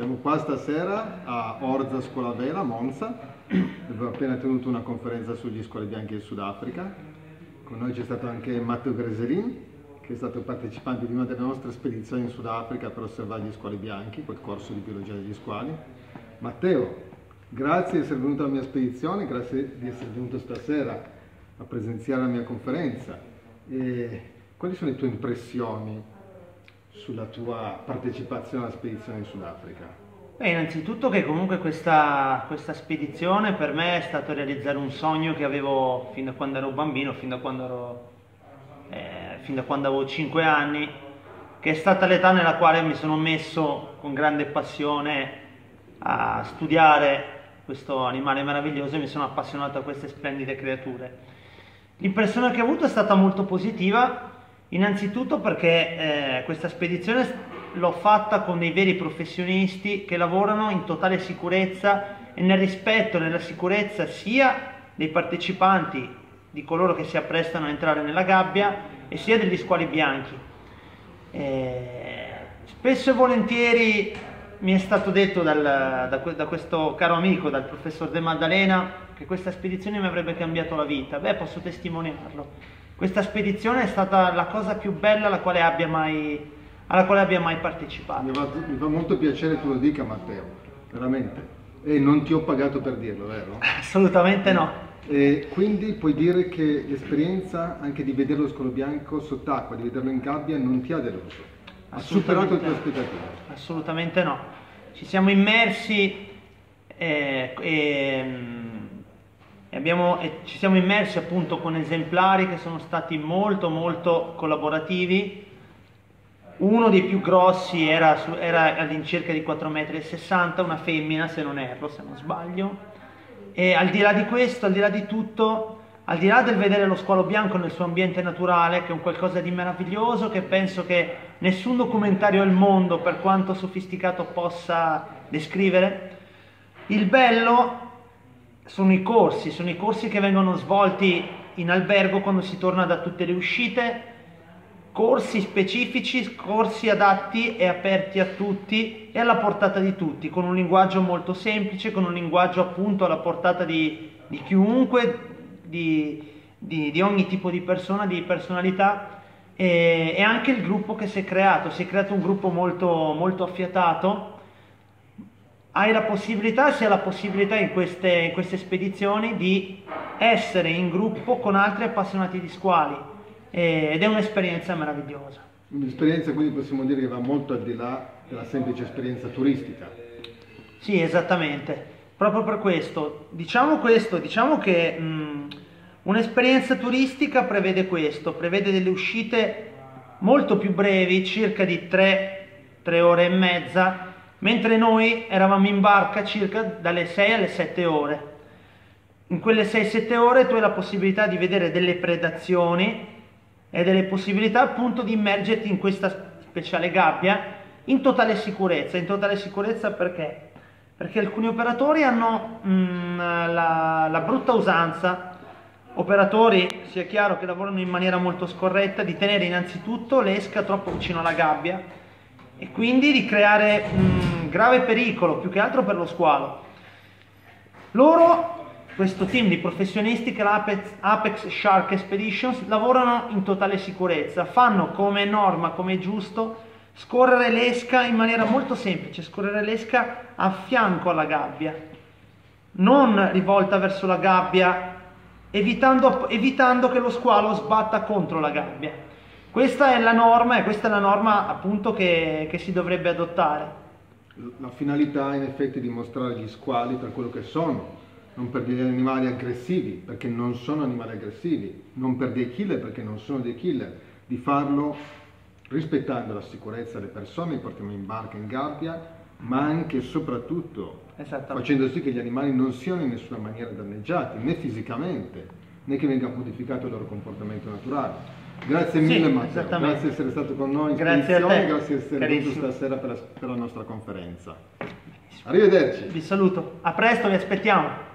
Siamo qua stasera a Orza Scuola Vela, Monza, dove ho appena tenuto una conferenza sugli scuole bianche in Sudafrica. Con noi c'è stato anche Matteo Greselin, che è stato partecipante di una delle nostre spedizioni in Sudafrica per osservare gli squali bianchi, quel corso di biologia degli squali. Matteo, grazie di essere venuto alla mia spedizione, grazie di essere venuto stasera a presenziare la mia conferenza. E quali sono le tue impressioni sulla tua partecipazione alla spedizione in Sudafrica? Beh, innanzitutto che comunque questa spedizione per me è stato realizzare un sogno che avevo fin da quando ero bambino, fin da quando avevo 5 anni, che è stata l'età nella quale mi sono messo con grande passione a studiare questo animale meraviglioso e mi sono appassionato a queste splendide creature. L'impressione che ho avuto è stata molto positiva, innanzitutto perché questa spedizione l'ho fatta con dei veri professionisti che lavorano in totale sicurezza e nel rispetto e nella sicurezza sia dei partecipanti, di coloro che si apprestano a entrare nella gabbia, e sia degli squali bianchi. Spesso e volentieri mi è stato detto da questo caro amico, dal professor De Maddalena, che questa spedizione mi avrebbe cambiato la vita. Beh, posso testimoniarlo. Questa spedizione è stata la cosa più bella alla quale abbia mai partecipato. Mi fa molto piacere che tu lo dica, Matteo, veramente. E non ti ho pagato per dirlo, vero? Assolutamente no. E quindi puoi dire che l'esperienza anche di vedere lo squalo bianco sott'acqua, di vederlo in gabbia, non ti ha deluso? Ha superato le tue aspettative? Assolutamente no. Ci siamo immersi ci siamo immersi appunto con esemplari che sono stati molto collaborativi. Uno dei più grossi era all'incirca di 4,60 metri, una femmina se non sbaglio. E al di là di questo, al di là di tutto, al di là del vedere lo squalo bianco nel suo ambiente naturale, che è un qualcosa di meraviglioso, che penso che nessun documentario al mondo, per quanto sofisticato, possa descrivere, il bello sono i corsi che vengono svolti in albergo quando si torna da tutte le uscite, corsi specifici, corsi adatti e aperti a tutti e alla portata di tutti, con un linguaggio molto semplice, con un linguaggio appunto alla portata di chiunque, di ogni tipo di persona, di personalità, e anche il gruppo che si è creato un gruppo molto affiatato. Si ha la possibilità in queste spedizioni di essere in gruppo con altri appassionati di squali, ed è un'esperienza meravigliosa. Un'esperienza quindi possiamo dire che va molto al di là della semplice esperienza turistica. Sì, esattamente. Proprio per questo. Diciamo che un'esperienza turistica prevede questo, prevede delle uscite molto più brevi, circa di 3 ore e mezza, mentre noi eravamo in barca circa dalle 6 alle 7 ore. In quelle 6-7 ore tu hai la possibilità di vedere delle predazioni e delle possibilità appunto di immergerti in questa speciale gabbia in totale sicurezza. In totale sicurezza perché? Perché alcuni operatori hanno la brutta usanza, operatori sia chiaro che lavorano in maniera molto scorretta, di tenere innanzitutto l'esca troppo vicino alla gabbia e quindi di creare grave pericolo, più che altro per lo squalo. Loro, questo team di professionisti che è l'Apex Shark Expeditions, lavorano in totale sicurezza, fanno come norma, come è giusto, scorrere l'esca in maniera molto semplice, scorrere l'esca a fianco alla gabbia, non rivolta verso la gabbia, evitando che lo squalo sbatta contro la gabbia. Questa è la norma e questa è la norma appunto che si dovrebbe adottare. La finalità in effetti è di mostrare gli squali per quello che sono, non per degli animali aggressivi, perché non sono animali aggressivi, non per dei killer, perché non sono dei killer, di farlo rispettando la sicurezza delle persone, portiamo in barca, in gabbia, ma anche e soprattutto facendo sì che gli animali non siano in nessuna maniera danneggiati, né fisicamente, né che venga modificato il loro comportamento naturale. Grazie mille, sì, Matteo, grazie di essere stato con noi in spedizione, grazie di essere venuto stasera per la nostra conferenza. Arrivederci. Vi saluto, a presto, vi aspettiamo.